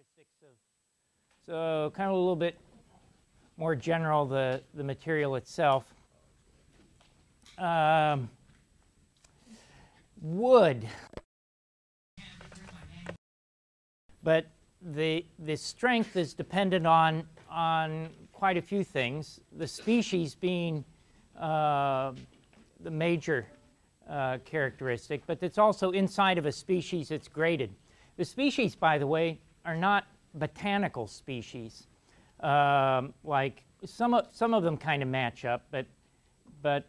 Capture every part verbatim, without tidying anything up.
characteristics of, so kind of a little bit more general, the, the material itself. Um, wood. But the, the strength is dependent on, on quite a few things, the species being uh, the major uh, characteristic, but it's also inside of a species it's graded. The species, by the way, are not botanical species. Um, like some of, some of them kind of match up, but, but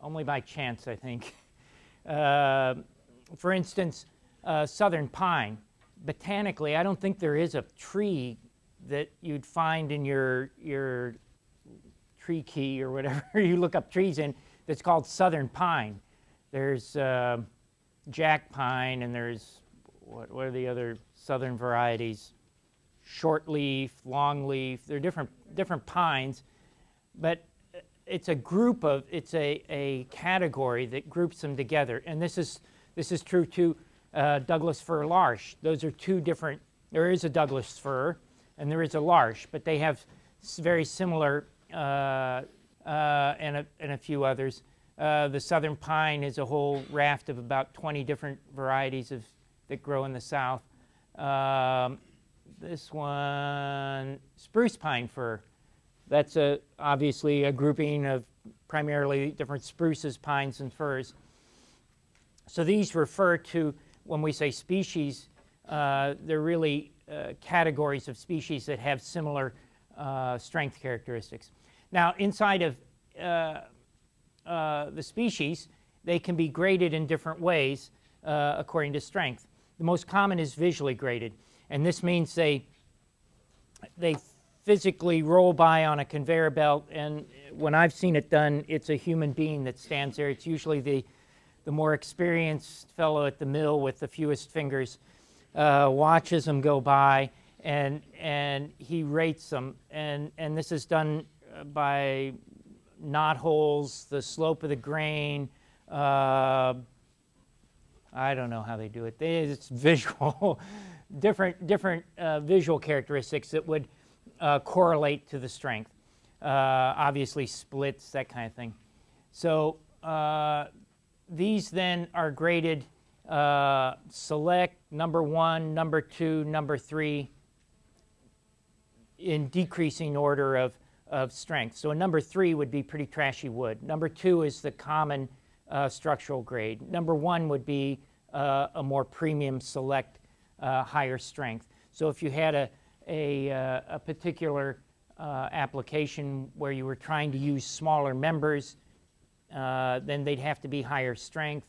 only by chance, I think. Uh, for instance, uh, southern pine. Botanically, I don't think there is a tree that you'd find in your, your tree key or whatever you look up trees in that's called southern pine. There's uh, jack pine, and there's, what, what are the other southern varieties? Short leaf, long leaf. They're different, different pines, but it's a group of, it's a, a category that groups them together. And this is, this is true too. Uh, Douglas fir larch. Those are two different, there is a Douglas fir and there is a larch, but they have very similar uh, uh, and, a, and a few others. Uh, the southern pine is a whole raft of about twenty different varieties of, that grow in the south. Um, this one, spruce pine fir. That's a, obviously a grouping of primarily different spruces, pines, and firs. So these refer to, when we say species, uh, they're really uh, categories of species that have similar uh, strength characteristics. Now, inside of uh, uh, the species, they can be graded in different ways uh, according to strength. The most common is visually graded, and this means they they physically roll by on a conveyor belt. And when I've seen it done, it's a human being that stands there. It's usually the The more experienced fellow at the mill with the fewest fingers uh, watches them go by, and and he rates them. And and this is done by knot holes, the slope of the grain. Uh, I don't know how they do it. They, it's visual, different different uh, visual characteristics that would uh, correlate to the strength. Uh, obviously splits, that kind of thing. So. Uh, These then are graded uh, select, number one, number two, number three in decreasing order of, of strength. So a number three would be pretty trashy wood. Number two is the common uh, structural grade. Number one would be uh, a more premium select, uh, higher strength. So if you had a, a, uh, a particular uh, application where you were trying to use smaller members, Uh, then they'd have to be higher strength.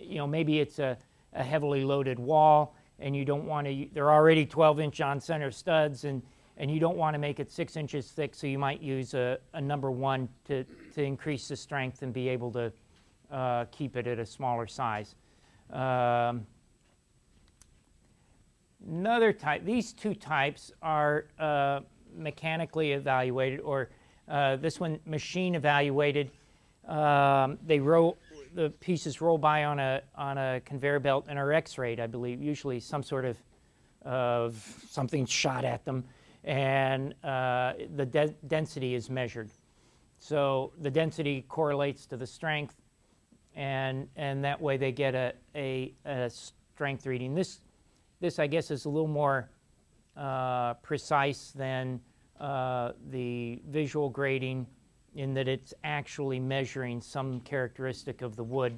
You know, maybe it's a, a heavily loaded wall, and you don't want to, they're already twelve inch on center studs, and, and you don't want to make it six inches thick, so you might use a, a number one to, to increase the strength and be able to uh, keep it at a smaller size. Um, another type, these two types are uh, mechanically evaluated, or uh, this one machine evaluated. Um, they roll, the pieces roll by on a on a conveyor belt and are X-rayed, I believe. Usually, some sort of of uh, something shot at them, and uh, the de density is measured. So the density correlates to the strength, and and that way they get a a, a strength reading. This this I guess is a little more uh, precise than uh, the visual grading, in that it's actually measuring some characteristic of the wood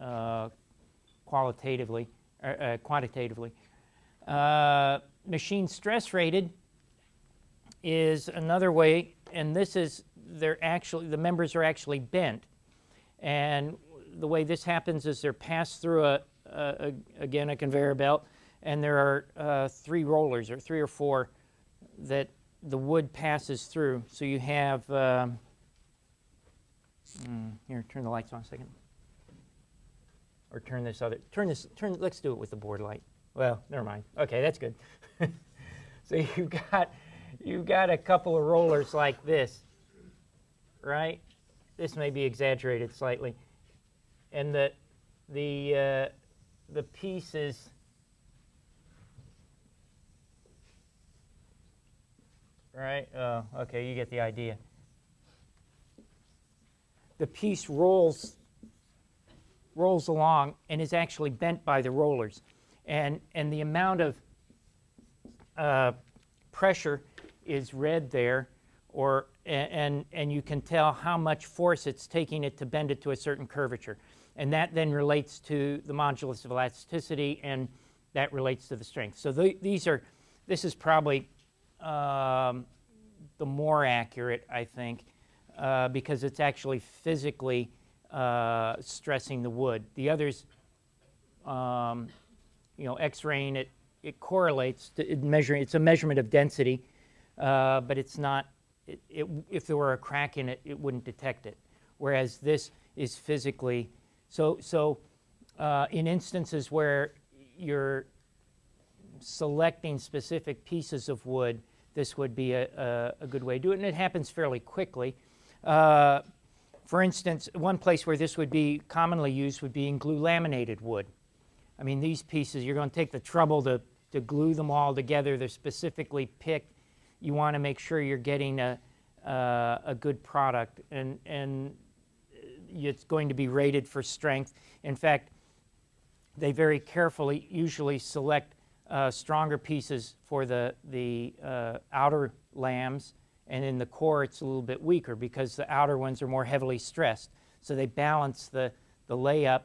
uh, qualitatively, or, uh, quantitatively. Uh, machine stress rated is another way, and this is, they're actually, the members are actually bent. And the way this happens is they're passed through, a, a, a again, a conveyor belt, and there are uh, three rollers, or three or four, that the wood passes through. So you have, um, here, turn the lights on a second. Or turn this other, turn this, turn, let's do it with the board light. Well, never mind. Okay, that's good. So you've got, you've got a couple of rollers like this, right? This may be exaggerated slightly. And the, the, uh, the piece is right? Uh, okay, you get the idea. The piece rolls rolls along and is actually bent by the rollers, and and the amount of uh, pressure is read there, or and and you can tell how much force it's taking it to bend it to a certain curvature, and that then relates to the modulus of elasticity, and that relates to the strength. So the, these are this is probably um, the more accurate, I think, uh, because it's actually physically uh, stressing the wood. The others, um, you know, X-raying it, it correlates to it measuring. It's a measurement of density, uh, but it's not. It, it, if there were a crack in it, it wouldn't detect it. Whereas this is physically. So, so uh, in instances where you're selecting specific pieces of wood, this would be a, a, a good way to do it, and it happens fairly quickly. Uh, for instance, one place where this would be commonly used would be in glue laminated wood. I mean, these pieces, you're going to take the trouble to, to glue them all together. They're specifically picked. You want to make sure you're getting a, uh, a good product, and, and it's going to be rated for strength. In fact, they very carefully usually select uh, stronger pieces for the, the uh, outer lambs, and in the core it's a little bit weaker because the outer ones are more heavily stressed. So they balance the, the layup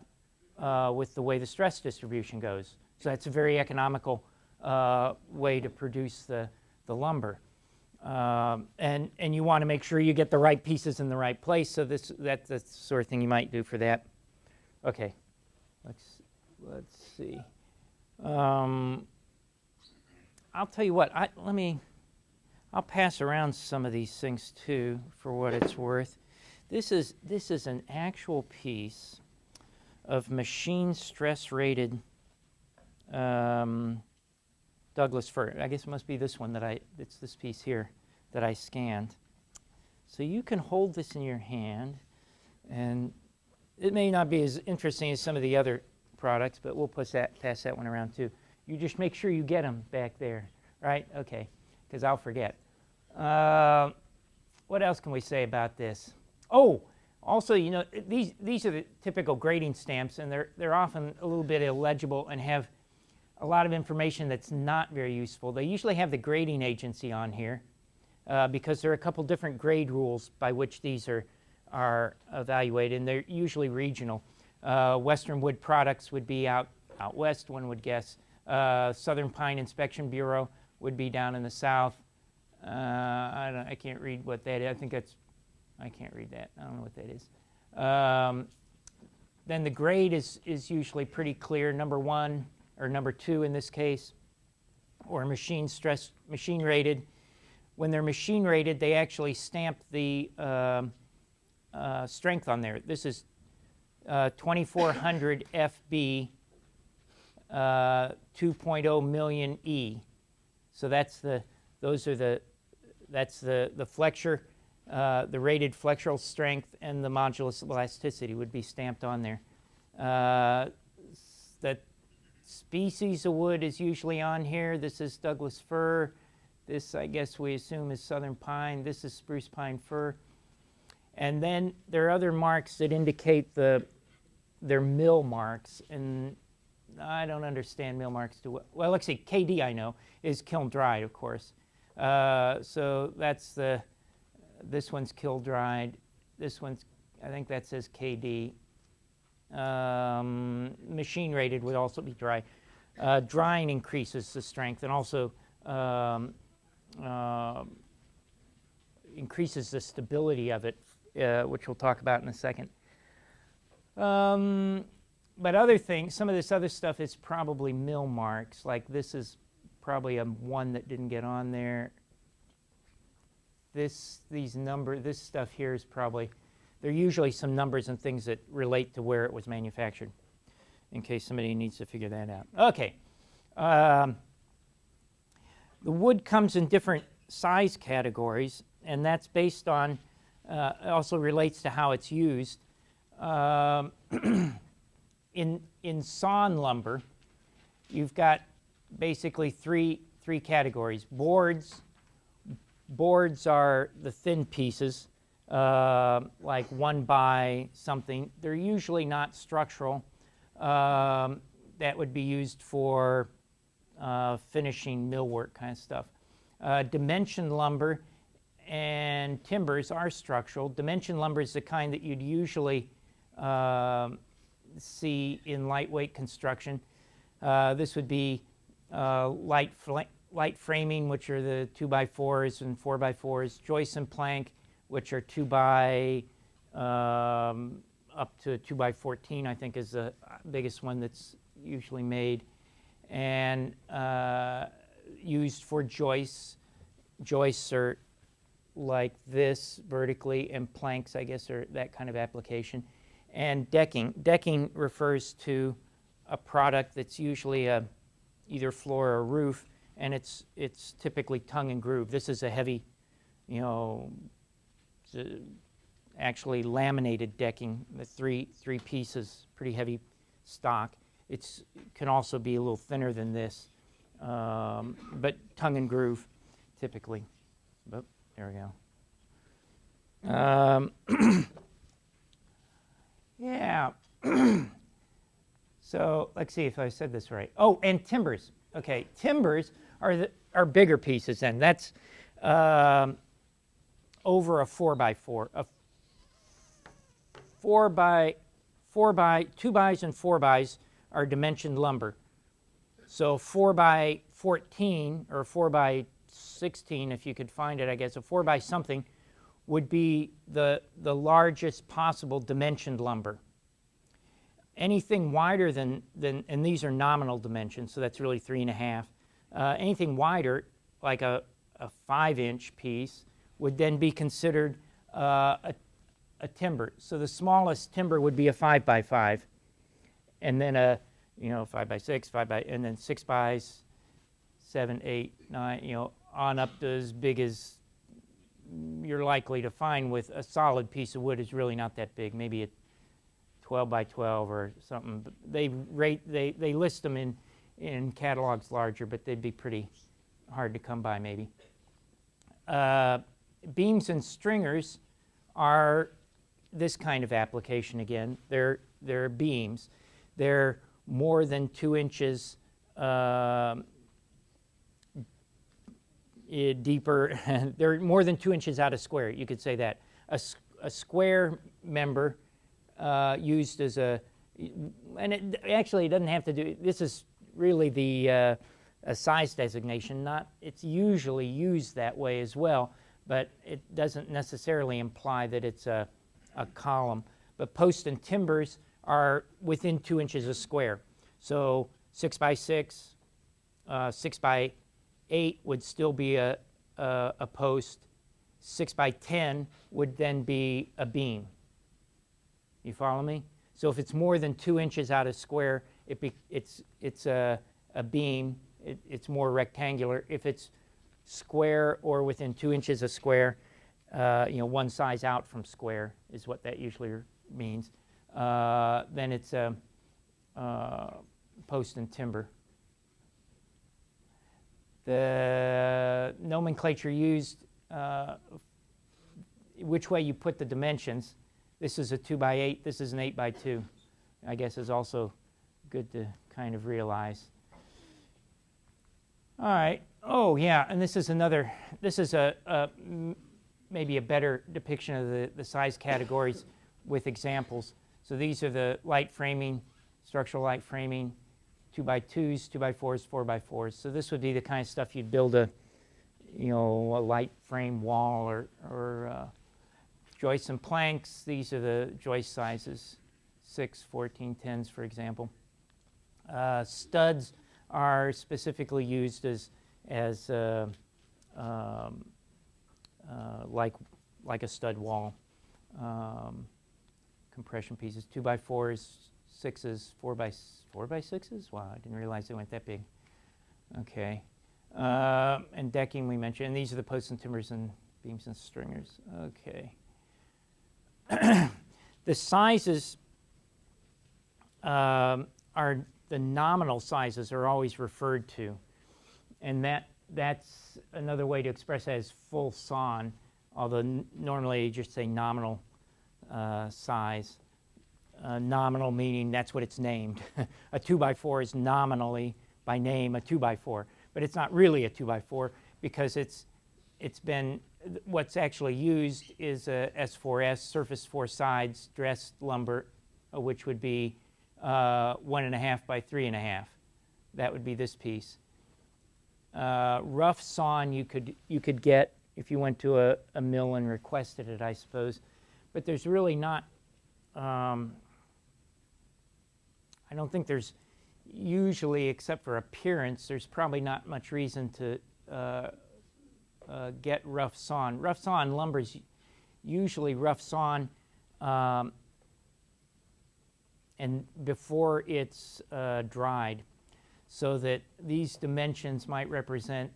uh, with the way the stress distribution goes. So that's a very economical uh, way to produce the, the lumber. Um, and, and you want to make sure you get the right pieces in the right place, so this, that's the sort of thing you might do for that. Okay, let's Let's see. Um, I'll tell you what. I, let me. I'll pass around some of these things too, for what it's worth. This is this is an actual piece of machine stress-rated um, Douglas fir. I guess it must be this one that I. It's this piece here that I scanned. So you can hold this in your hand, and it may not be as interesting as some of the other products, but we'll pass that, pass that one around too. You just make sure you get them back there, right? Okay, because I'll forget. Uh, what else can we say about this? Oh, also, you know, these these are the typical grading stamps, and they're they're often a little bit illegible and have a lot of information that's not very useful. They usually have the grading agency on here uh, because there are a couple different grade rules by which these are are evaluated, and they're usually regional. Uh, Western Wood Products would be out, out west, one would guess. Uh, Southern Pine Inspection Bureau would be down in the south. Uh, I, don't, I can't read what that is. I think that's, I can't read that. I don't know what that is. Um, then the grade is, is usually pretty clear, number one or number two in this case, or machine stress, machine rated. When they're machine rated, they actually stamp the uh, uh, strength on there. This is Uh, twenty-four hundred F B, uh, two point oh million E. So that's the, those are the, that's the, the flexure, uh, the rated flexural strength, and the modulus of elasticity would be stamped on there. Uh, the species of wood is usually on here. This is Douglas fir. This, I guess we assume, is southern pine. This is spruce pine fir. And then there are other marks that indicate the, their mill marks, and I don't understand mill marks too well. Well, let's see, K D I know is kiln dried, of course. Uh, so that's the, this one's kiln dried. This one's, I think that says K D. Um, machine rated would also be dry. Uh, drying increases the strength, and also um, uh, increases the stability of it. Uh, which we'll talk about in a second. Um, but other things, some of this other stuff is probably mill marks. Like this is probably a one that didn't get on there. This, these number, this stuff here is probably, there are usually some numbers and things that relate to where it was manufactured, in case somebody needs to figure that out. Okay. Um, the wood comes in different size categories, and that's based on Uh, it also relates to how it's used. Um, in in sawn lumber, you've got basically three three categories: boards, Boards are the thin pieces, uh, like one by something. They're usually not structural. Um, that would be used for uh, finishing millwork kind of stuff. Uh, dimension lumber and timbers are structural. Dimension lumber is the kind that you'd usually uh, see in lightweight construction. Uh, this would be uh, light fl light framing, which are the two by fours and four by fours, joist and plank, which are two by um, up to two by fourteen, I think, is the biggest one that's usually made and uh, used for joists. Joists are like this vertically, and planks, I guess, are that kind of application. And decking. Decking refers to a product that's usually a either floor or roof, and it's it's typically tongue and groove. This is a heavy, you know, actually laminated decking, the three three pieces, pretty heavy stock. It's can also be a little thinner than this, um, but tongue and groove, typically. But there we go. Um, yeah. So let's see if I said this right. Oh, and timbers. Okay, timbers are the, are bigger pieces, and that's um, over a four by four, a four by four by two bys and four bys are dimensioned lumber. So four by fourteen or four by sixteen, if you could find it, I guess a four by something would be the the largest possible dimensioned lumber. Anything wider than, than, and these are nominal dimensions, so that's really three and a half. Uh, anything wider, like a, a five-inch piece, would then be considered uh, a, a timber. So the smallest timber would be a five by five, and then a, you know, five by six, five by, and then six by seven, eight, nine, you know, on up to as big as you're likely to find with a solid piece of wood is really not that big. Maybe a twelve by twelve or something. But they rate they they list them in in catalogs larger, but they'd be pretty hard to come by maybe. Uh, beams and stringers are this kind of application again. They're they're beams. They're more than two inches uh, deeper. They're more than two inches out of square. You could say that a a square member. Uh, used as a, and it actually it doesn't have to do, this is really the uh, a size designation, not, it's usually used that way as well, but it doesn't necessarily imply that it's a, a column. But posts and timbers are within two inches of square. So six by six, uh, six by eight would still be a, a, a post. Six by ten would then be a beam. You follow me? So if it's more than two inches out of square, it be, it's, it's a, a beam. It, it's more rectangular. If it's square or within two inches of square, uh, you know, one size out from square is what that usually means. Uh, then it's a, a post and timber. The nomenclature used, uh, which way you put the dimensions. This is a two by eight, this is an eight by two, I guess is also good to kind of realize. All right, oh yeah, and this is another, this is a, a maybe a better depiction of the, the size categories with examples. So these are the light framing, structural light framing, two by twos, two by fours, four by fours. So this would be the kind of stuff you'd build a, you know, a light frame wall or, or uh, joists and planks, these are the joist sizes, six, fourteen, tens, for example. Uh, studs are specifically used as, as uh, um, uh, like, like a stud wall. Um, compression pieces, two by fours, sixes, four by, four by sixes? Wow, I didn't realize they went that big. Okay. Uh, and decking we mentioned, and these are the posts and timbers and beams and stringers. Okay. The sizes um, are the nominal sizes are always referred to, and that that's another way to express that is full son, although n normally you just say nominal uh, size. Uh, nominal meaning that's what it's named. A two by four is nominally, by name, a two by four. But it's not really a two by four because it's, it's been, what's actually used is a S four S, surface four sides, dressed lumber, which would be uh, one and a half by three and a half. That would be this piece. Uh, rough sawn you could, you could get if you went to a, a mill and requested it, I suppose. But there's really not, um, I don't think there's usually, except for appearance, there's probably not much reason to uh, uh, get rough sawn. Rough sawn lumber's usually rough sawn, um, and before it's uh, dried, so that these dimensions might represent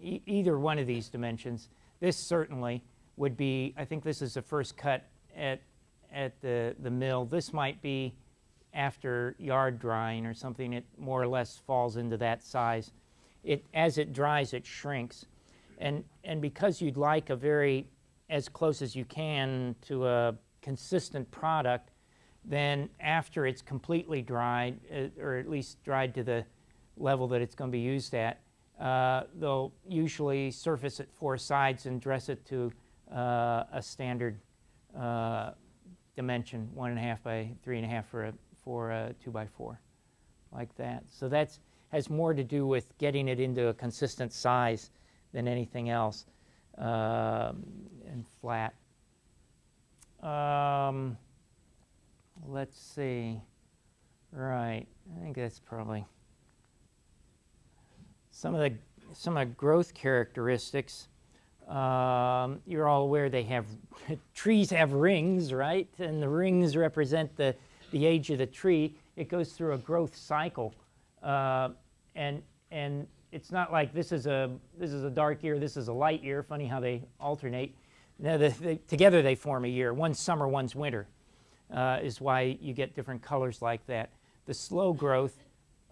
e either one of these dimensions. This certainly would be, I think this is the first cut at, at the, the mill. This might be after yard drying or something. It more or less falls into that size. It, as it dries, it shrinks. And, and because you'd like a very, as close as you can to a consistent product, then after it's completely dried, uh, or at least dried to the level that it's going to be used at, uh, they'll usually surface it four sides and dress it to uh, a standard uh, dimension, one and a half by three and a half for a, for a two by four, like that. So that has more to do with getting it into a consistent size than anything else, um, and flat. Um, let's see, right, I think that's probably some of the some of the growth characteristics. Um, you're all aware they have trees have rings, right? And the rings represent the the age of the tree. It goes through a growth cycle, uh, and and it's not like this is a this is a dark year, this is a light year. Funny how they alternate. No, the, the, together they form a year. One's summer, one's winter, uh, is why you get different colors like that. The slow growth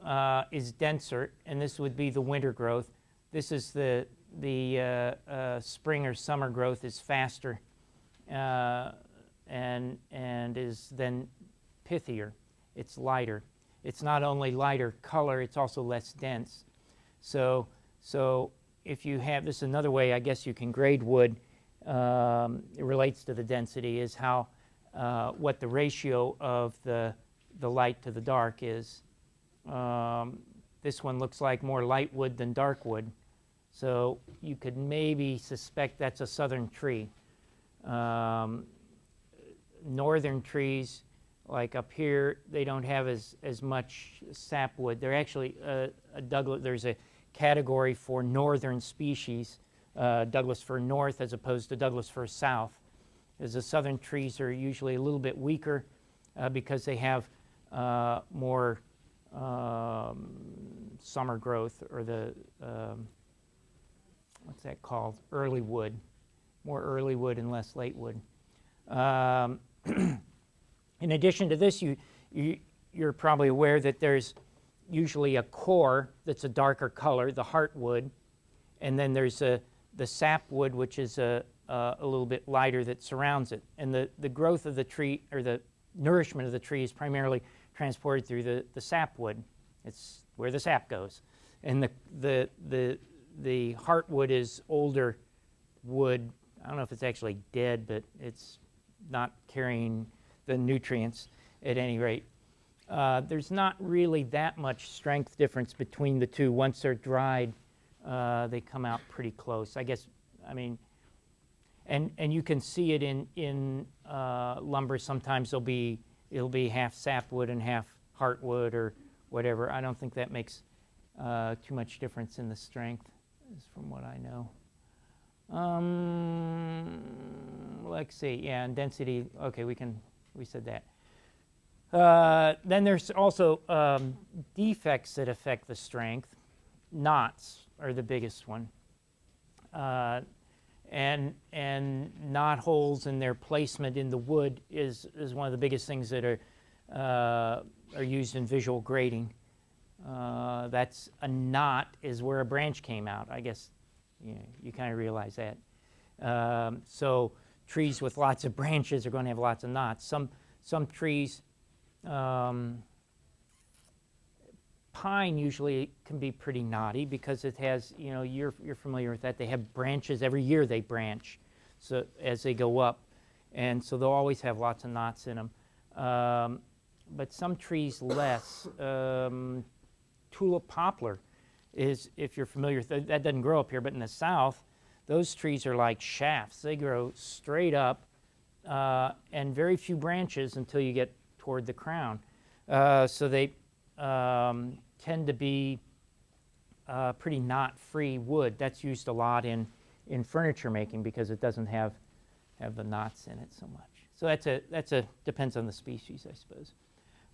Uh, is denser, and this would be the winter growth. This is the the uh, uh, spring or summer growth is faster, uh, and and is then pithier. It's lighter. It's not only lighter color, it's also less dense. So so if you have this, is another way I guess you can grade wood. Um, it relates to the density is how uh, what the ratio of the the light to the dark is. Um, this one looks like more light wood than dark wood, so you could maybe suspect that's a southern tree. Um, northern trees, like up here, they don't have as, as much sapwood. They're actually uh, a Douglas, there's a category for northern species, uh, Douglas fir north as opposed to Douglas fir south, as the southern trees are usually a little bit weaker uh, because they have uh, more Um, summer growth, or the, um, what's that called, early wood, more early wood and less late wood. Um, in addition to this, you, you, you're probably aware that there's usually a core that's a darker color, the heartwood, and then there's a, the sapwood, which is a, a, a little bit lighter that surrounds it. And the, the growth of the tree, or the nourishment of the tree is primarily transported through the, the sapwood. It's where the sap goes. And the, the, the, the heartwood is older wood. I don't know if it's actually dead, but it's not carrying the nutrients at any rate. Uh, there's not really that much strength difference between the two. Once they're dried, uh, they come out pretty close. I guess, I mean, and, and you can see it in, in uh, lumber. Sometimes they'll be It'll be half sapwood and half heartwood or whatever. I don't think that makes uh, too much difference in the strength, is from what I know. Um, let's see. Yeah, and density. Okay, we can. We said that. Uh, then there's also um, defects that affect the strength. Knots are the biggest one, uh, and and knot holes and their placement in the wood is, is one of the biggest things that are, uh, are used in visual grading. Uh, that's a knot is where a branch came out. I guess you know, you kind of realize that. Um, so trees with lots of branches are going to have lots of knots. Some some trees, um, pine usually can be pretty knotty because it has, you know, you're you're familiar with that. They have branches every year. They branch, so as they go up, and so they'll always have lots of knots in them. Um, but some trees less. Um, Tulip poplar is, if you're familiar with that, that doesn't grow up here, but in the south, those trees are like shafts. They grow straight up uh, and very few branches until you get toward the crown. Uh, so they um, tend to be uh, pretty knot-free wood. That's used a lot in, in furniture making because it doesn't have, have the knots in it so much. So that's a, that's a depends on the species, I suppose.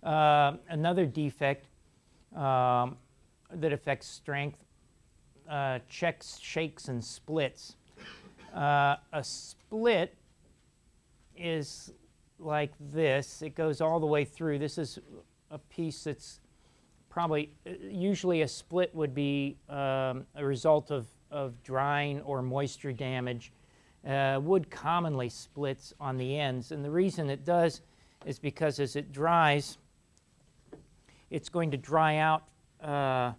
Uh, another defect Um, that affects strength, uh, checks, shakes, and splits. Uh, a split is like this. It goes all the way through. This is a piece that's probably, usually a split would be um, a result of, of drying or moisture damage. Uh, wood commonly splits on the ends, and the reason it does is because as it dries, it's going to dry out uh,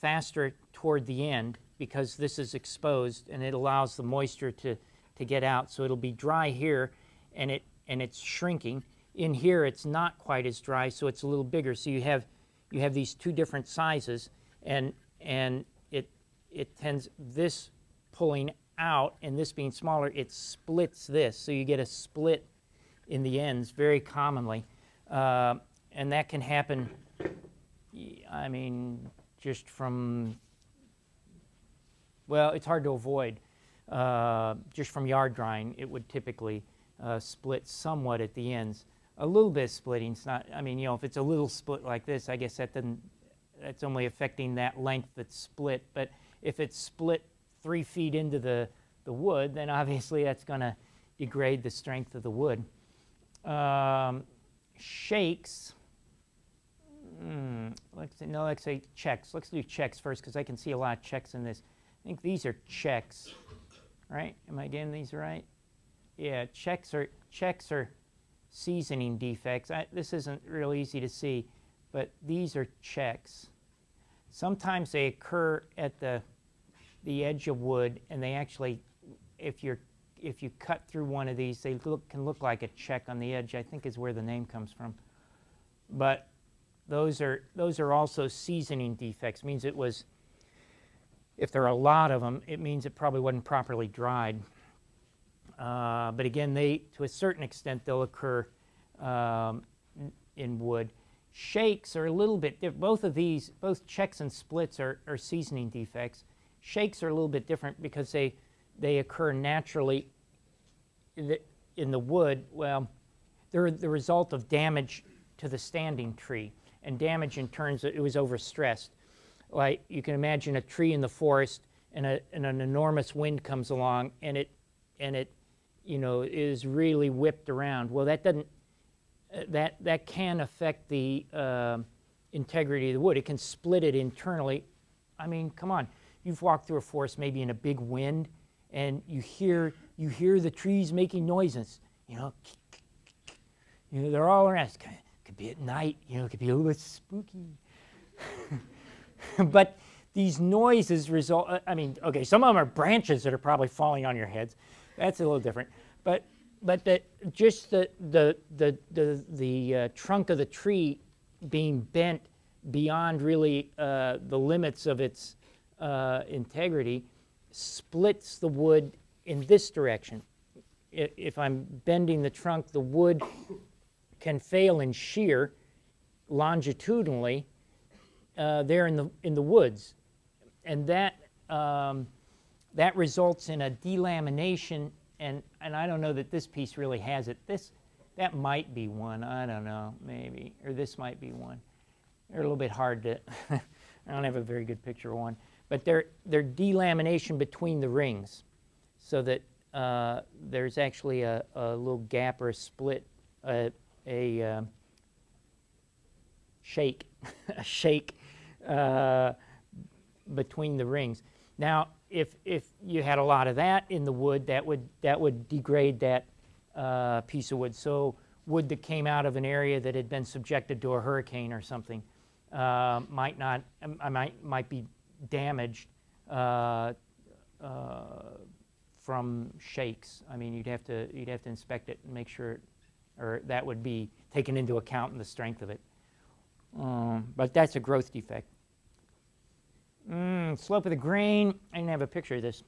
faster toward the end because this is exposed and it allows the moisture to, to get out. So it'll be dry here and, it, and it's shrinking. In here it's not quite as dry, so it's a little bigger. So you have, you have these two different sizes and, and it, it tends, this pulling out and this being smaller, it splits this. So you get a split in the ends very commonly. Uh, and that can happen. I mean, just from, well, it's hard to avoid. Uh, just from yard drying, it would typically uh, split somewhat at the ends. A little bit of splitting, it's not, I mean, you know, if it's a little split like this, I guess that doesn't, that's only affecting that length that's split. But if it's split three feet into the, the wood, then obviously that's going to degrade the strength of the wood. Um, shakes. Mm, let's, no, let's say checks. Let's do checks first because I can see a lot of checks in this. I think these are checks, right? Am I getting these right? Yeah, checks are checks are seasoning defects. I, this isn't real easy to see, but these are checks. Sometimes they occur at the the edge of wood, and they actually, if you're if you cut through one of these, they look, can look like a check on the edge. I think is where the name comes from, but. Those are, those are also seasoning defects. It means it was, if there are a lot of them, it means it probably wasn't properly dried. Uh, but again, they, to a certain extent, they'll occur um, in wood. Shakes are a little bit different. Both of these, both checks and splits are, are seasoning defects. Shakes are a little bit different because they, they occur naturally in the, in the wood. Well, they're the result of damage to the standing tree. And damage in terms of it was overstressed. Like you can imagine a tree in the forest, and, a, and an enormous wind comes along, and it, and it, you know, is really whipped around. Well, that doesn't, that that can affect the uh, integrity of the wood. It can split it internally. I mean, come on, you've walked through a forest maybe in a big wind, and you hear you hear the trees making noises. You know, you know they're all around. Could be at night, you know, it could be a little bit spooky. But these noises result, I mean, okay, some of them are branches that are probably falling on your heads. That's a little different. But but the, just the, the, the, the, the uh, trunk of the tree being bent beyond really uh, the limits of its uh, integrity splits the wood in this direction. If I'm bending the trunk, the wood can fail in shear longitudinally uh, there in the in the woods, and that um, that results in a delamination. And and I don't know that this piece really has it. This that might be one. I don't know, maybe, or this might be one. They're a little bit hard to. I don't have a very good picture of one, but they're they're delamination between the rings, so that uh, there's actually a, a little gap or a split. Uh, A uh, shake, a shake uh, between the rings. Now, if if you had a lot of that in the wood, that would that would degrade that uh, piece of wood. So wood that came out of an area that had been subjected to a hurricane or something uh, might not I might might be damaged uh, uh, from shakes. I mean, you'd have to you'd have to inspect it and make sure it, or that would be taken into account in the strength of it. Um, but that's a growth defect. Mm, slope of the grain. I didn't have a picture of this,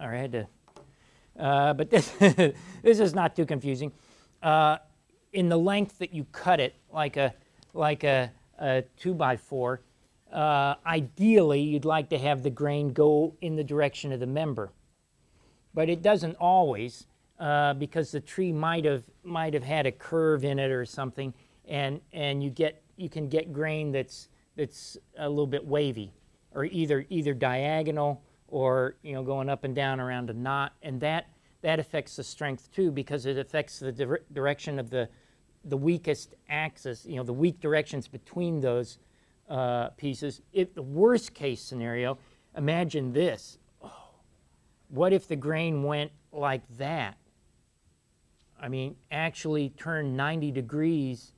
or I had to. Uh, but this this is not too confusing. Uh, in the length that you cut it, like a like a, a two by four, uh, ideally you'd like to have the grain go in the direction of the member, but it doesn't always uh, because the tree might have might have had a curve in it or something, and and you get you can get grain that's that's a little bit wavy, or either either diagonal or you know going up and down around a knot, and that that affects the strength too, because it affects the di direction of the the weakest axis, you know the weak directions between those uh, pieces. If the worst case scenario, imagine this: oh, what if the grain went like that? I mean, actually turned ninety degrees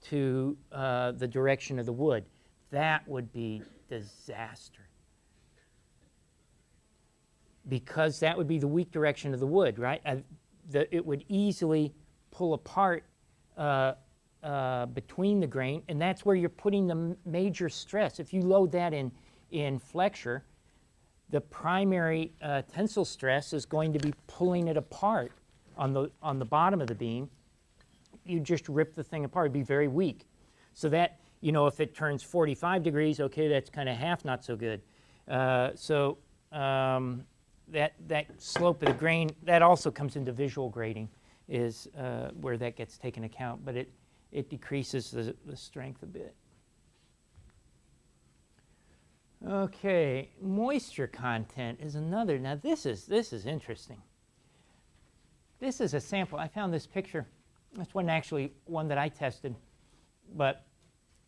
to uh, the direction of the wood. That would be disaster, because that would be the weak direction of the wood, right? Uh, the, it would easily pull apart uh, uh, between the grain, and that's where you're putting the major stress. If you load that in, in flexure, the primary uh, tensile stress is going to be pulling it apart on the, on the bottom of the beam. You just rip the thing apart. It'd be very weak. So that, you know, if it turns forty-five degrees, okay, that's kind of half not so good. Uh, so um, that that slope of the grain, that also comes into visual grading, is uh, where that gets taken account, but it it decreases the, the strength a bit. Okay, moisture content is another. Now this is this is interesting. This is a sample. I found this picture. This wasn't actually one that I tested, but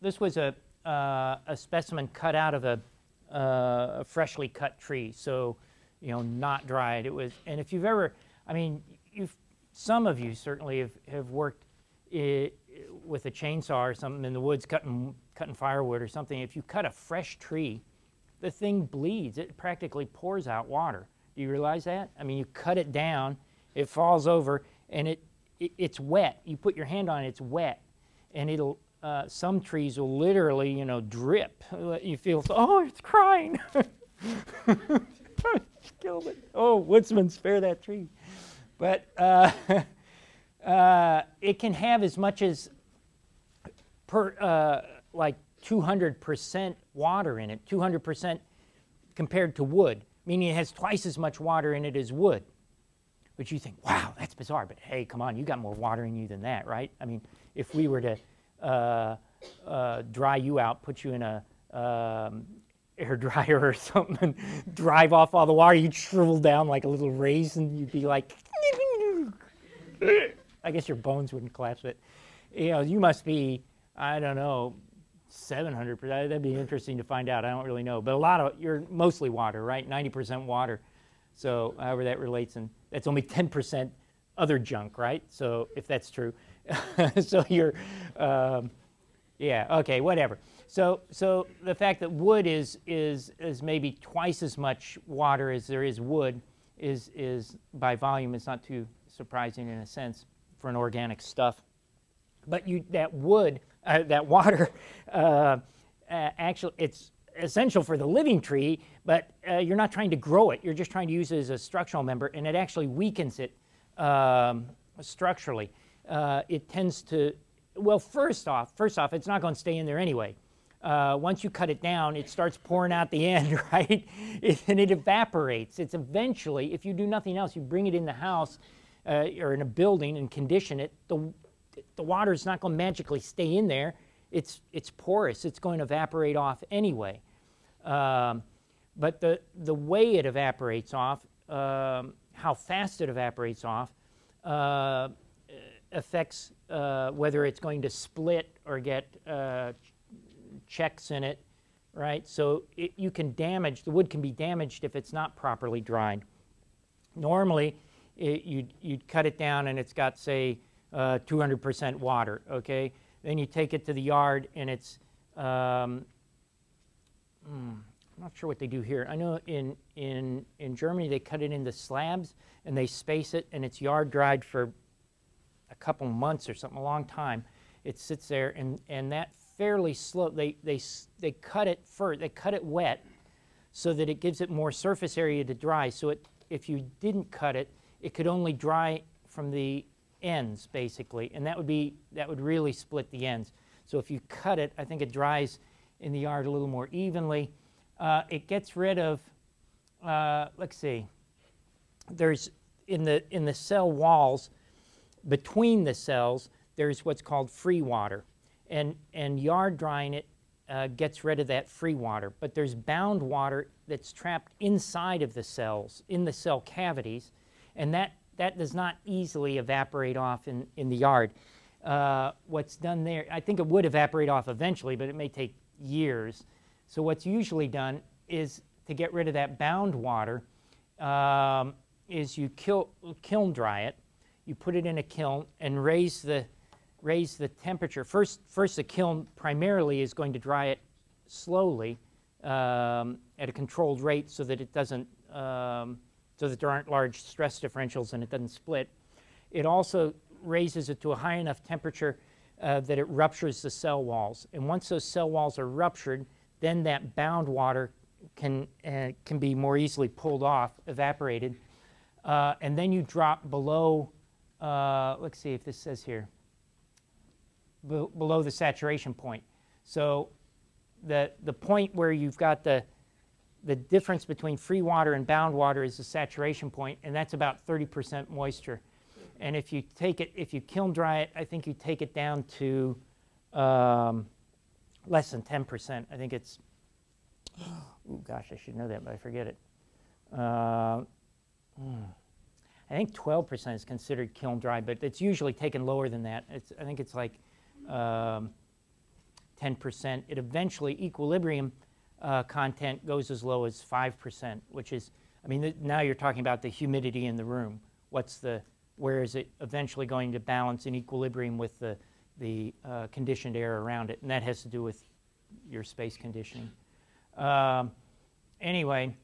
this was a, uh, a specimen cut out of a, uh, a freshly cut tree, so you know, not dried. It was, and if you've ever, I mean, you've, some of you certainly have, have worked it, with a chainsaw or something in the woods cutting, cutting firewood or something. If you cut a fresh tree, the thing bleeds. It practically pours out water. Do you realize that? I mean, you cut it down, it falls over, and it, it it's wet. You put your hand on it, it's wet, and it'll, Uh, some trees will literally, you know, drip. You feel, oh, it's crying. Killed it. Oh, woodsman, spare that tree. But uh, uh, it can have as much as per, uh, like two hundred percent water in it, two hundred percent compared to wood, meaning it has twice as much water in it as wood. But you think, wow, that's bizarre. But hey, come on, you got more water in you than that, right? I mean, if we were to Uh, uh, dry you out, put you in a um, air dryer or something, and drive off all the water, you'd shrivel down like a little raisin. You'd be like, I guess your bones wouldn't collapse, but you know, you must be, I don't know, seven hundred percent. That'd be interesting to find out. I don't really know, but a lot of, you're mostly water, right? ninety percent water. So however that relates, and that's only ten percent other junk, right? So if that's true. So you're, um, yeah, okay, whatever. So, so the fact that wood is is is maybe twice as much water as there is wood is is by volume is not too surprising in a sense for an organic stuff. But you that wood uh, that water uh, uh, actually it's essential for the living tree, but uh, you're not trying to grow it. You're just trying to use it as a structural member, and it actually weakens it um, structurally. Uh, it tends to, well, first off, first off, it's not going to stay in there anyway. Uh, once you cut it down, it starts pouring out the end, right? It, and it evaporates. It's eventually, if you do nothing else, you bring it in the house uh, or in a building and condition it, the, the water is not going to magically stay in there. It's, it's porous. It's going to evaporate off anyway. Um, but the, the way it evaporates off, um, how fast it evaporates off, uh, affects uh, whether it's going to split or get uh, checks in it right? So it, you can damage, the wood can be damaged if it's not properly dried. Normally, it, you'd, you'd cut it down and it's got, say, uh, two hundred percent water, okay? Then you take it to the yard and it's, um, mm, I'm not sure what they do here. I know in, in, in Germany they cut it into slabs and they space it and it's yard dried for a couple months or something, a long time. It sits there and, and that fairly slow, they, they, they cut it first, they cut it wet so that it gives it more surface area to dry. So it, if you didn't cut it, it could only dry from the ends basically, and that would be, that would really split the ends. So if you cut it, I think it dries in the yard a little more evenly. Uh, it gets rid of, uh, let's see, there's in the, in the cell walls, between the cells, there's what's called free water. And, and yard drying it uh, gets rid of that free water. But there's bound water that's trapped inside of the cells, in the cell cavities, and that, that does not easily evaporate off in, in the yard. Uh, what's done there, I think it would evaporate off eventually, but it may take years. So what's usually done is to get rid of that bound water um, is you kil kiln dry it. You put it in a kiln and raise the, raise the temperature. First, first the kiln primarily is going to dry it slowly um, at a controlled rate so that it doesn't, um, so that there aren't large stress differentials and it doesn't split. It also raises it to a high enough temperature uh, that it ruptures the cell walls. And once those cell walls are ruptured, then that bound water can, uh, can be more easily pulled off, evaporated. Uh, and then you drop below, uh, let's see if this says here, be below the saturation point. So the, the point where you've got the, the difference between free water and bound water is the saturation point, and that's about thirty percent moisture. And if you take it, if you kiln dry it, I think you take it down to, um, less than ten percent. I think it's, oh gosh, I should know that, but I forget it. Uh, I think twelve percent is considered kiln dry, but it's usually taken lower than that. It's, I think it's like um, ten percent. It eventually, equilibrium uh, content goes as low as five percent, which is, I mean, now you're talking about the humidity in the room. What's the, where is it eventually going to balance in equilibrium with the the uh, conditioned air around it, and that has to do with your space conditioning. Um, anyway,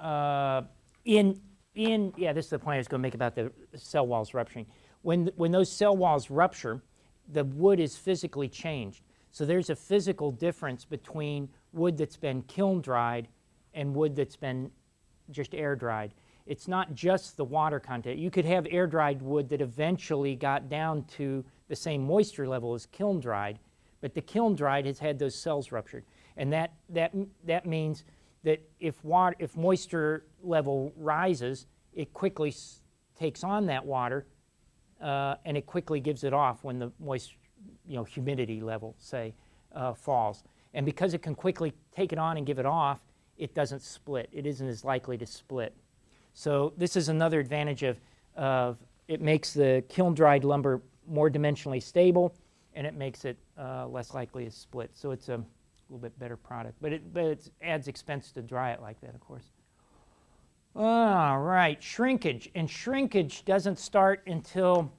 uh, in, in, yeah, this is the point I was going to make about the cell walls rupturing. When, when those cell walls rupture, the wood is physically changed. So there's a physical difference between wood that's been kiln dried and wood that's been just air dried. It's not just the water content. You could have air dried wood that eventually got down to the same moisture level as kiln dried, but the kiln dried has had those cells ruptured. And that, that, that means that if, water, if moisture level rises, it quickly s takes on that water uh, and it quickly gives it off when the moist, you know, humidity level, say, uh, falls. And because it can quickly take it on and give it off, it doesn't split. It isn't as likely to split. So this is another advantage of, of it makes the kiln dried lumber more dimensionally stable, and it makes it uh, less likely to split. So it's a little bit better product, but it, but it adds expense to dry it like that, of course. All right, shrinkage. And shrinkage doesn't start until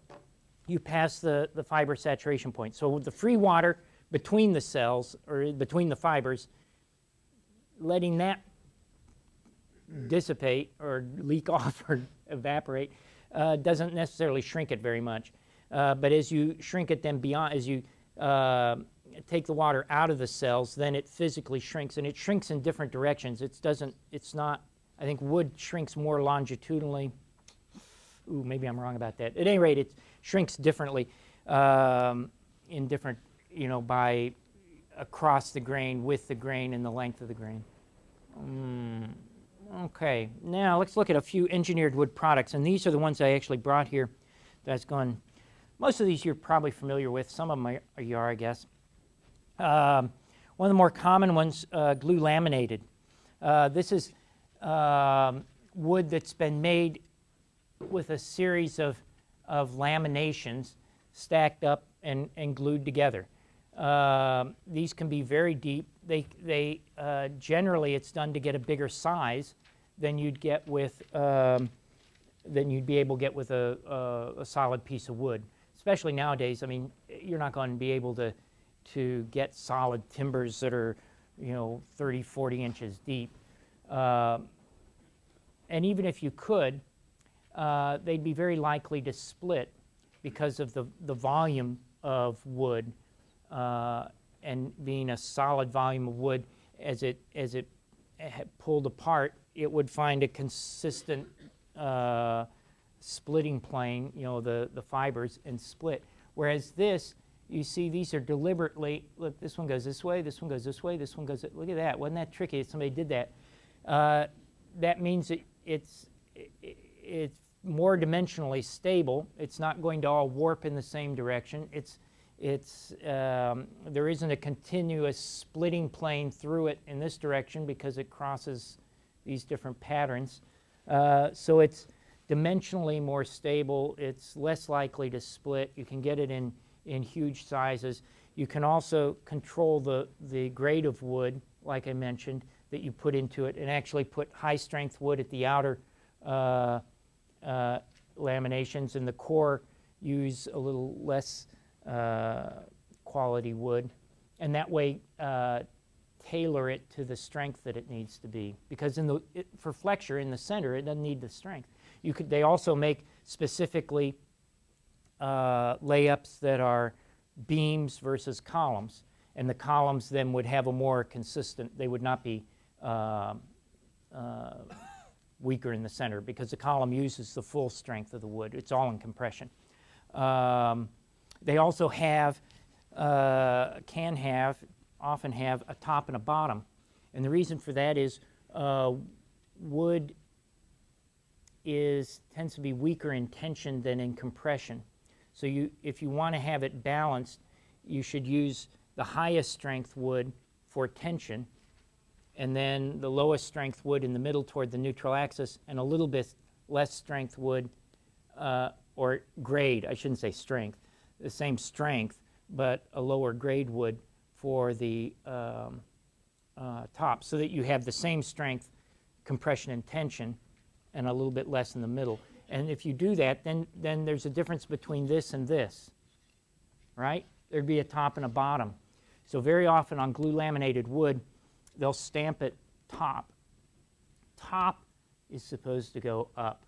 you pass the, the fiber saturation point. So with the free water between the cells, or between the fibers, letting that dissipate or leak off or evaporate uh, doesn't necessarily shrink it very much. Uh, but as you shrink it then beyond, as you uh, take the water out of the cells, then it physically shrinks, and it shrinks in different directions. It doesn't, it's not, I think wood shrinks more longitudinally. Ooh, maybe I'm wrong about that. At any rate, it shrinks differently um, in different, you know, by across the grain, with the grain, and the length of the grain. Mm, okay, now let's look at a few engineered wood products, and these are the ones I actually brought here that's gone. Most of these you're probably familiar with. Some of them are, you are, I guess. Um, one of the more common ones, uh, glue laminated. Uh, this is um, wood that's been made with a series of, of laminations stacked up and, and glued together. Uh, these can be very deep. They, they uh, generally it's done to get a bigger size than you'd get with um, than you'd be able to get with a, a, a solid piece of wood. Especially nowadays, I mean, you're not going to be able to to get solid timbers that are, you know, thirty, forty inches deep. Uh, and even if you could, uh, they'd be very likely to split because of the, the volume of wood uh, and being a solid volume of wood. As it, as it pulled apart, it would find a consistent uh, splitting plane, you know, the, the fibers, and split. Whereas this, you see, these are deliberately, look, this one goes this way, this one goes this way, this one goes, look at that, wasn't that tricky if somebody did that? Uh, that means it, it's, it, it's more dimensionally stable. It's not going to all warp in the same direction. It's, it's, um, there isn't a continuous splitting plane through it in this direction because it crosses these different patterns. Uh, so it's dimensionally more stable. It's less likely to split. You can get it in, in huge sizes. You can also control the, the grade of wood, like I mentioned, that you put into it, and actually put high-strength wood at the outer uh, uh, laminations, and the core use a little less uh, quality wood, and that way uh, tailor it to the strength that it needs to be. Because in the it, for flexure in the center, it doesn't need the strength. You could they also make specifically uh, layups that are beams versus columns, and the columns then would have a more consistent. They would not be Uh, uh, weaker in the center because the column uses the full strength of the wood. It's all in compression. Um, they also have, uh, can have, often have a top and a bottom, and the reason for that is uh, wood is tends to be weaker in tension than in compression. So you, if you want to have it balanced, you should use the highest strength wood for tension, and then the lowest strength wood in the middle toward the neutral axis, and a little bit less strength wood uh, or grade, I shouldn't say strength, the same strength, but a lower grade wood for the um, uh, top, so that you have the same strength, compression and tension, and a little bit less in the middle. And if you do that, then, then there's a difference between this and this, right? There'd be a top and a bottom. So very often on glue laminated wood, they'll stamp it top. Top is supposed to go up.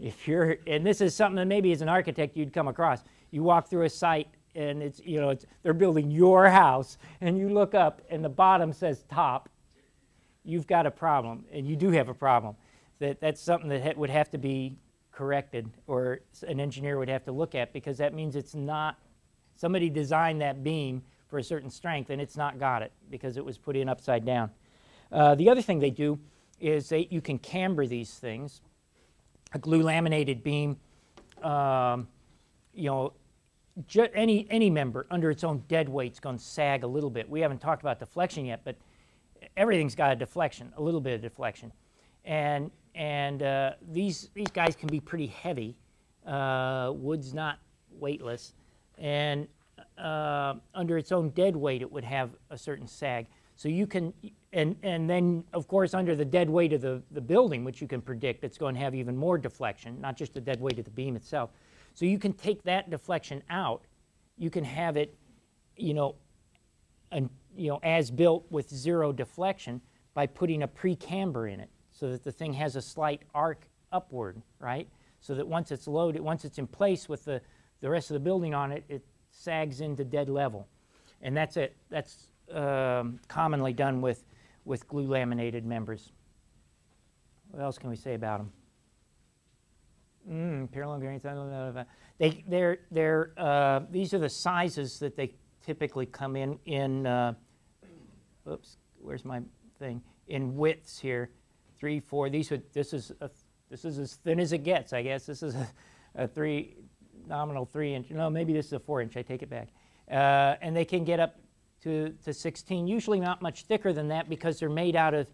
If you're, and this is something that maybe as an architect you'd come across. You walk through a site and it's, you know, it's, they're building your house, and you look up and the bottom says top. You've got a problem, and you do have a problem. That, that's something that ha- would have to be corrected, or an engineer would have to look at, because that means it's not, somebody designed that beam for a certain strength, and it's not got it because it was put in upside down. Uh, the other thing they do is they, you can camber these things. A glue laminated beam, um, you know, ju any any member under its own dead weight is going to sag a little bit. We haven't talked about deflection yet, but everything's got a deflection, a little bit of deflection, and and uh, these these guys can be pretty heavy. Uh, wood's not weightless, and Uh, under its own dead weight, it would have a certain sag. So you can, and, and then, of course, under the dead weight of the, the building, which you can predict, it's going to have even more deflection, not just the dead weight of the beam itself. So you can take that deflection out. You can have it, you know, an, you know, as built with zero deflection by putting a pre-camber in it, so that the thing has a slight arc upward, right? So that once it's loaded, once it's in place with the, the rest of the building on it, it sags into dead level, and that's it. That's um, commonly done with with glue laminated members. What else can we say about them? Mm, parallel grains. They they're they're uh, these are the sizes that they typically come in in. Uh, oops, where's my thing? In widths here, three, four. These would this is a, this is as thin as it gets, I guess. This is a, a three. Nominal three inch. No, maybe this is a four inch. I take it back. Uh, and they can get up to, to sixteen. Usually not much thicker than that because they're made out of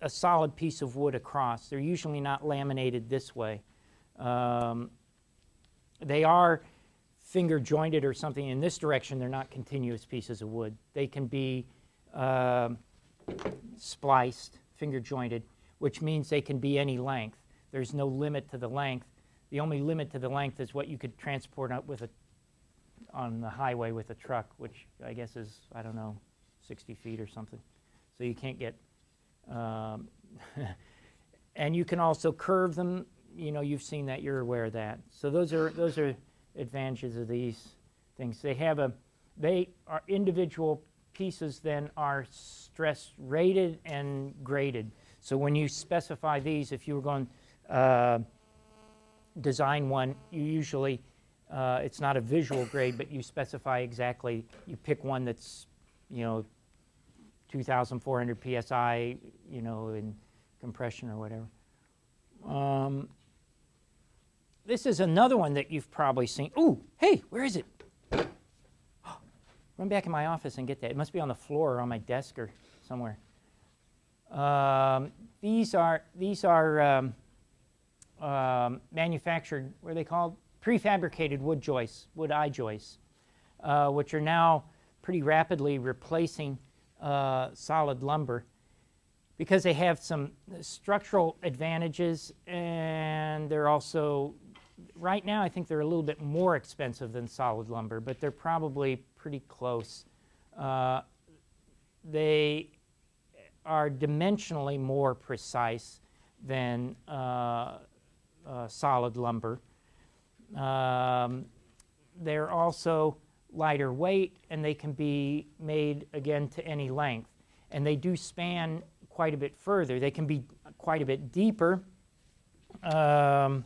a solid piece of wood across. They're usually not laminated this way. Um, they are finger jointed or something in this direction, they're not continuous pieces of wood. They can be uh, spliced, finger jointed, which means they can be any length. There's no limit to the length. The only limit to the length is what you could transport up with a, on the highway with a truck, which I guess is, I don't know, sixty feet or something. So you can't get, um, and you can also curve them. You know, you've seen that, you're aware of that. So those are, those are advantages of these things. They have a, they are individual pieces then are stress rated and graded. So when you specify these, if you were going to uh, design one, you usually, uh, it's not a visual grade, but you specify exactly, you pick one that's, you know, two thousand four hundred P S I, you know, in compression or whatever. Um, this is another one that you've probably seen. Ooh, hey, where is it? Run back in my office and get that. It must be on the floor or on my desk or somewhere. Um, these are, these are um, um, manufactured, what are they called? Prefabricated wood joists, wood eye joists, uh, which are now pretty rapidly replacing uh, solid lumber because they have some structural advantages, and they're also, right now I think they're a little bit more expensive than solid lumber, but they're probably pretty close. Uh, they are dimensionally more precise than uh, uh, solid lumber. Um, they're also lighter weight, and they can be made, again, to any length. And they do span quite a bit further. They can be quite a bit deeper. Um,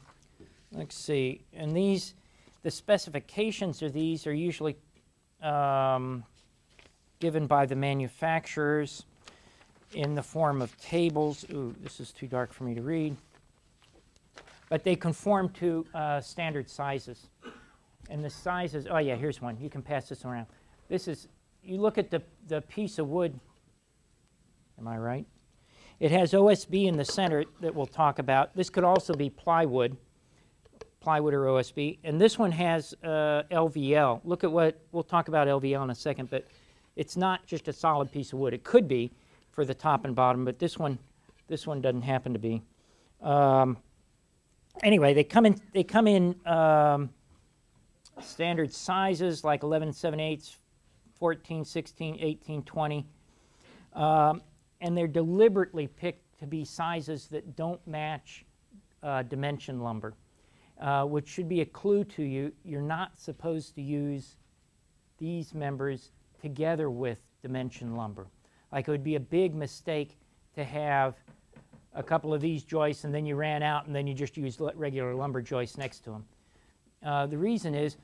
let's see. And these, the specifications of these are usually um, given by the manufacturers in the form of tables. Ooh, this is too dark for me to read. But they conform to uh, standard sizes. And the sizes, oh yeah, here's one. You can pass this around. This is, you look at the, the piece of wood, am I right? It has O S B in the center that we'll talk about. This could also be plywood, plywood or O S B. And this one has uh, L V L. Look at what, we'll talk about L V L in a second, but it's not just a solid piece of wood. It could be for the top and bottom, but this one, this one doesn't happen to be. Um, anyway, they come in, they come in um, standard sizes like eleven seven eighths, fourteen sixteen, eighteen twenty, um, and they're deliberately picked to be sizes that don't match uh, dimension lumber, uh, which should be a clue to you. You're not supposed to use these members together with dimension lumber. Like, it would be a big mistake to have a couple of these joists and then you ran out and then you just used regular lumber joists next to them. Uh, the reason is,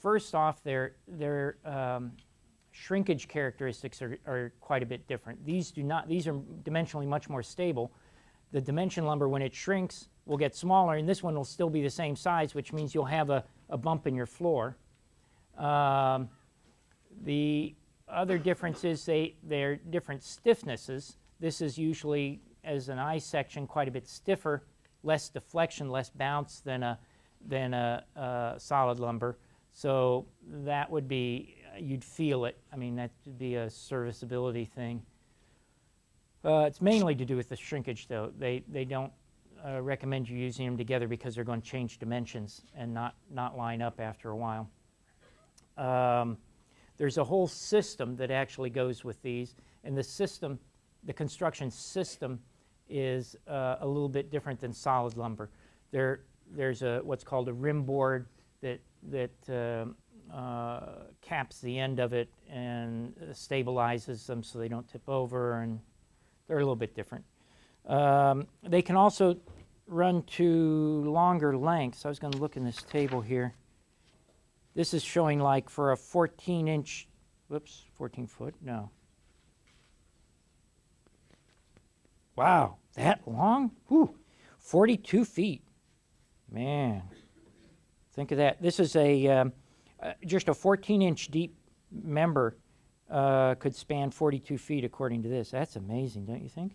first off, their, their um, shrinkage characteristics are, are quite a bit different. These do not, these are dimensionally much more stable. The dimension lumber, when it shrinks, will get smaller, and this one will still be the same size, which means you'll have a, a bump in your floor. Um, the other difference is they, they're different stiffnesses. This is usually, as an eye section, quite a bit stiffer, less deflection, less bounce than a, than a, a solid lumber. So that would be, you'd feel it. I mean, that would be a serviceability thing. Uh, it's mainly to do with the shrinkage, though. They, they don't uh, recommend you using them together because they're going to change dimensions and not, not line up after a while. Um, There's a whole system that actually goes with these, and the system, the construction system, is uh, a little bit different than solid lumber. There, there's a what's called a rim board that that uh, uh, caps the end of it and stabilizes them so they don't tip over, and they're a little bit different. Um, they can also run to longer lengths. I was going to look in this table here. This is showing, like, for a fourteen inch, whoops, fourteen foot, no. Wow, that long? Whew, forty-two feet. Man, think of that. This is a, um, uh, just a fourteen inch deep member uh, could span forty-two feet, according to this. That's amazing, don't you think?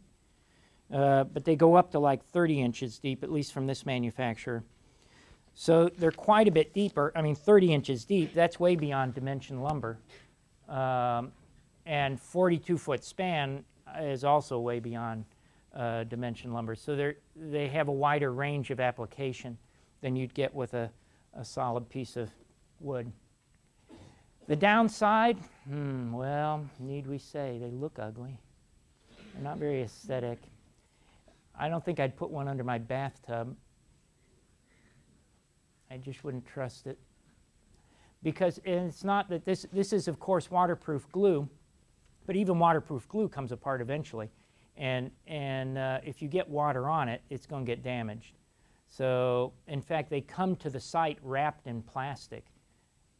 Uh, but they go up to like thirty inches deep, at least from this manufacturer. So they're quite a bit deeper. I mean, thirty inches deep, that's way beyond dimension lumber. Um, and forty-two foot span is also way beyond uh, dimension lumber. So they they have a wider range of application than you'd get with a, a solid piece of wood. The downside, hmm, well, need we say, they look ugly. They're not very aesthetic. I don't think I'd put one under my bathtub. I just wouldn't trust it. Because it's not that this, this is, of course, waterproof glue, but even waterproof glue comes apart eventually. And, and uh, if you get water on it, it's going to get damaged. So, in fact, they come to the site wrapped in plastic.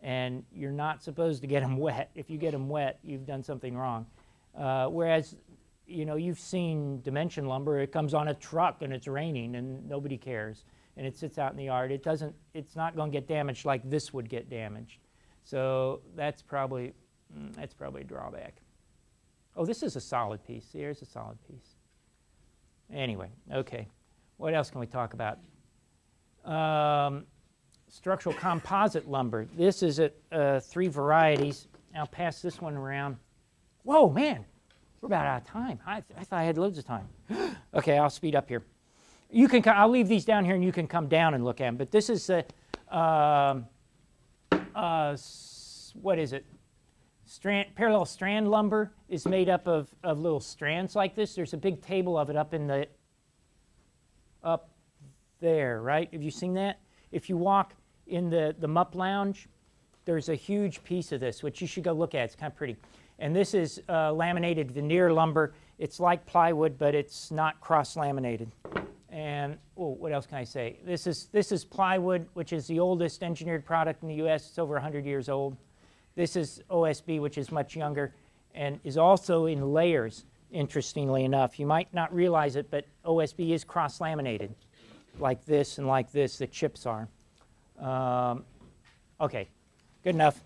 And you're not supposed to get them wet. If you get them wet, you've done something wrong. Uh, whereas, you know, you've seen dimension lumber. It comes on a truck and it's raining and nobody cares. And it sits out in the yard. It doesn't, it's not going to get damaged like this would get damaged. So that's probably, that's probably a drawback. Oh, this is a solid piece. See, here's a solid piece. Anyway, okay. What else can we talk about? Um, structural composite lumber. This is at uh, three varieties. I'll pass this one around. Whoa, man, we're about out of time. I, th I thought I had loads of time. Okay, I'll speed up here. You can, I'll leave these down here and you can come down and look at them. But this is, a, uh, uh, what is it? Strand, parallel strand lumber is made up of, of little strands like this. There's a big table of it up in the, up there, right? Have you seen that? If you walk in the, the Mupp Lounge, there's a huge piece of this, which you should go look at. It's kind of pretty. And this is uh, laminated veneer lumber. It's like plywood, but it's not cross-laminated. And oh, what else can I say? This is, this is plywood, which is the oldest engineered product in the U S It's over one hundred years old. This is O S B, which is much younger and is also in layers, interestingly enough. You might not realize it, but O S B is cross-laminated, like this and like this, the chips are. Um, okay, good enough.